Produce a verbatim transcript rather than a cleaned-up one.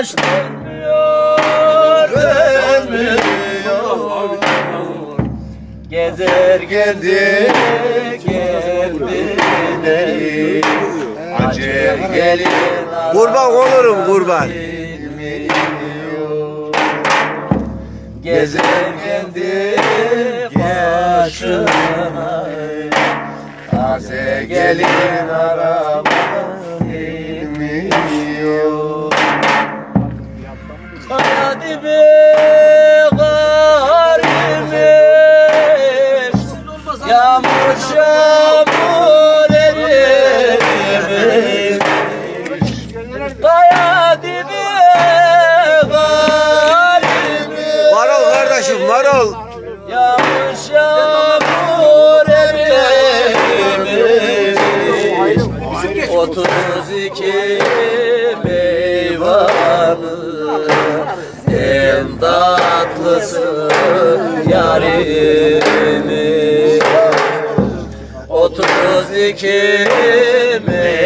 yaş dönmüyor, dönmüyor. Gezer geldik evine, acı gelir. Kurban olurum kurban. Gezer geldik başına, taze gelin arabanın bilmiyor. Kaya dibi kar girmiş, yağmur şamur erimiş. Kaya dibi kar girmiş, varol kardeşim varol, yağmur şamur erimiş. Otuz iki meyvanın en tatlısı yarimiz. Otuz iki meyvanın